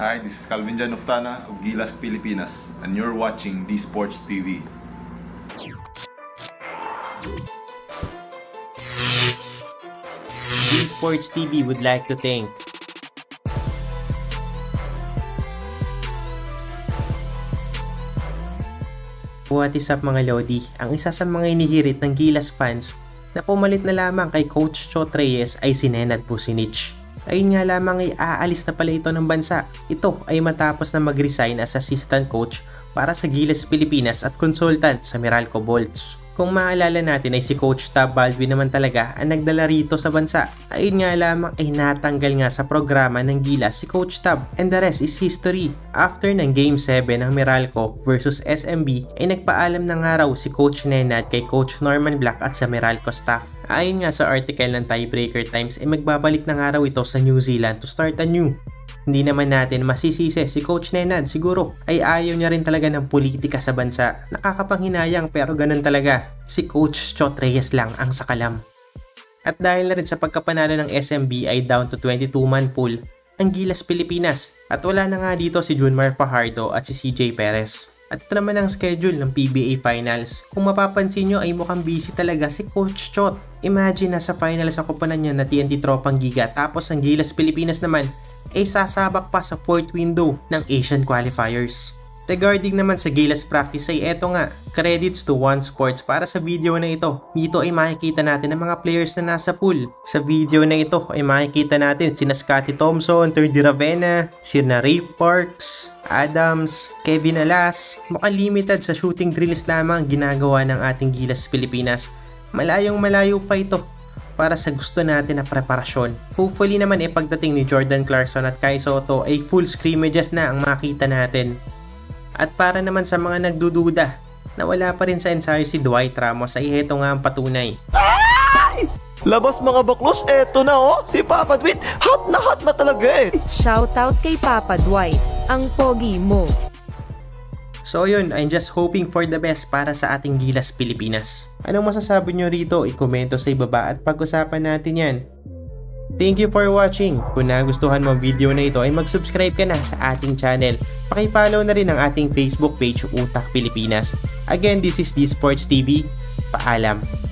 Hi, this is Calvin Jan Uftana of Gilas Pilipinas, and you're watching D-Sports TV. D-Sports TV would like to thank What is up mga Lodi? Ang isa sa mga inihirit ng Gilas fans na pumalit na lamang kay Coach Chot Reyes ay si Nenad Vucinic. Ayun nga lamang ay aalis na pala ito ng bansa. Ito ay matapos na mag-resign as assistant coach para sa Gilas Pilipinas at consultant sa Meralco Bolts. Kung maalala natin ay si Coach Tab Baldwin naman talaga ang nagdala rito sa bansa. Ayun nga lamang ay natanggal nga sa programa ng Gilas si Coach Tab, and the rest is history. After ng Game 7 ng Meralco versus SMB ay nagpaalam na nga raw si Coach Nenad kay Coach Norman Black at sa Meralco staff. Ayon nga sa article ng Tiebreaker Times ay magbabalik na nga raw ito sa New Zealand to start anew. Hindi naman natin masisisi si Coach Nenad, siguro ay ayaw niya rin talaga ng politika sa bansa. Nakakapanghinayang pero ganun talaga. Si Coach Chot Reyes lang ang sakalam. At dahil na rin sa pagkapanalo ng SMB ay down to 22-man pool ang Gilas Pilipinas, at wala na nga dito si Junmar Pajardo at si CJ Perez. At ito naman ang schedule ng PBA Finals. Kung mapapansin nyo ay mukhang busy talaga si Coach Chot. Imagine na sa finals sa kupunan niya na TNT Tropang Giga, tapos ang Gilas Pilipinas naman ay sasabak pa sa 4th window ng Asian Qualifiers. Regarding naman sa Gilas practice ay eto nga, credits to One Sports para sa video na ito. Dito ay makikita natin ang mga players na nasa pool. Sa video na ito ay makikita natin sina Scottie Thompson, Terdy Ravena, sina Ray Rave Parks, Adams, Kevin Alas. Mukhang limited sa shooting drills lamang ginagawa ng ating Gilas Pilipinas. Malayong malayo pa ito para sa gusto natin na preparasyon. Hopefully naman ay pagdating ni Jordan Clarkson at Kai Soto ay full scrimmages na ang makita natin. At para naman sa mga nagdududa na wala pa rin sa ensayo si Dwight Ramos ay heto nga ang patunay. Ay! Labas mga baklos, eto na oh! Si Papa Dwight, hot na talaga eh! Shoutout kay Papa Dwight, ang pogi mo! So yun, I'm just hoping for the best para sa ating Gilas Pilipinas. Anong masasabi nyo rito? I-komento sa ibaba at pag-usapan natin yan. Thank you for watching. Kung nagustuhan mo ang video na ito ay mag-subscribe ka na sa ating channel. Paki-follow na rin ang ating Facebook page, Utak Pilipinas. Again, this is D-Sports TV. Paalam.